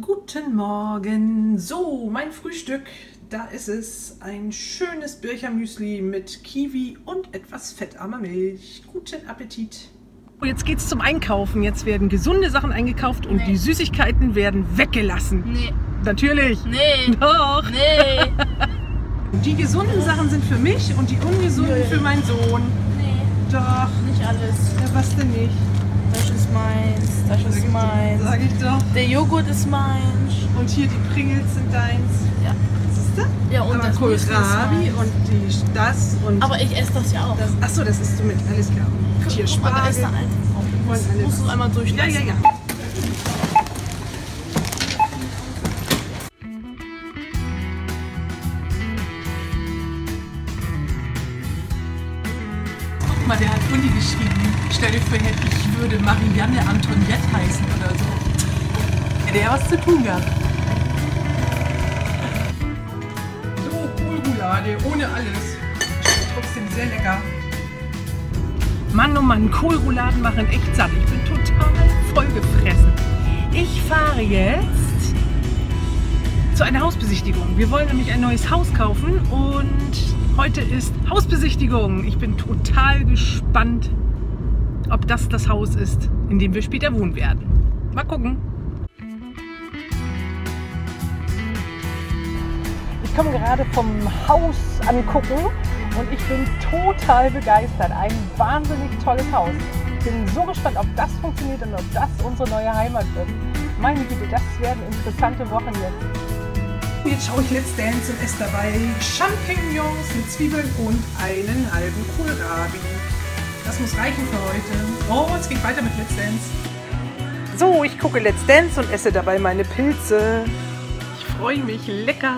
Guten Morgen! So, mein Frühstück, da ist es. Ein schönes Birchermüsli mit Kiwi und etwas fettarmer Milch. Guten Appetit! Jetzt geht's zum Einkaufen. Jetzt werden gesunde Sachen eingekauft und die Süßigkeiten werden weggelassen. Nee. Natürlich! Nee! Doch! Nee! Die gesunden Sachen sind für mich und die ungesunden für meinen Sohn. Nee. Doch! Nicht alles. Ja, was denn nicht? Das ist meins, das ist meins. Sag ich doch. Der Joghurt ist meins. Und hier die Pringles sind deins. Ja. Siehst du? Ja, und aber das Kohlrabi und das und... Aber ich esse das ja auch. Das, achso, das isst du mit. Alles klar. Und hier Spargel. Da ist da alles. Das musst du einmal durchlassen. Ja, ja, ja. Guck mal, der hat Uli geschrieben. Stell dir vor, ich würde Marianne Antoinette heißen oder so. Hätte ja was zu tun gehabt. So, Kohlroulade, ohne alles. Trotzdem sehr lecker. Mann, oh Mann, Kohlrouladen machen echt satt. Ich bin total vollgefressen. Ich fahre jetzt zu einer Hausbesichtigung. Wir wollen nämlich ein neues Haus kaufen und heute ist Hausbesichtigung. Ich bin total gespannt, ob das das Haus ist, in dem wir später wohnen werden. Mal gucken. Ich komme gerade vom Haus angucken und ich bin total begeistert. Ein wahnsinnig tolles Haus. Ich bin so gespannt, ob das funktioniert und ob das unsere neue Heimat wird. Meine Güte, das werden interessante Wochen jetzt. Jetzt schaue ich Let's Dance und esse dabei Champignons mit Zwiebeln und einen halben Kohlrabi. Das muss reichen für heute. Oh, es geht weiter mit Let's Dance. So, ich gucke Let's Dance und esse dabei meine Pilze. Ich freue mich lecker.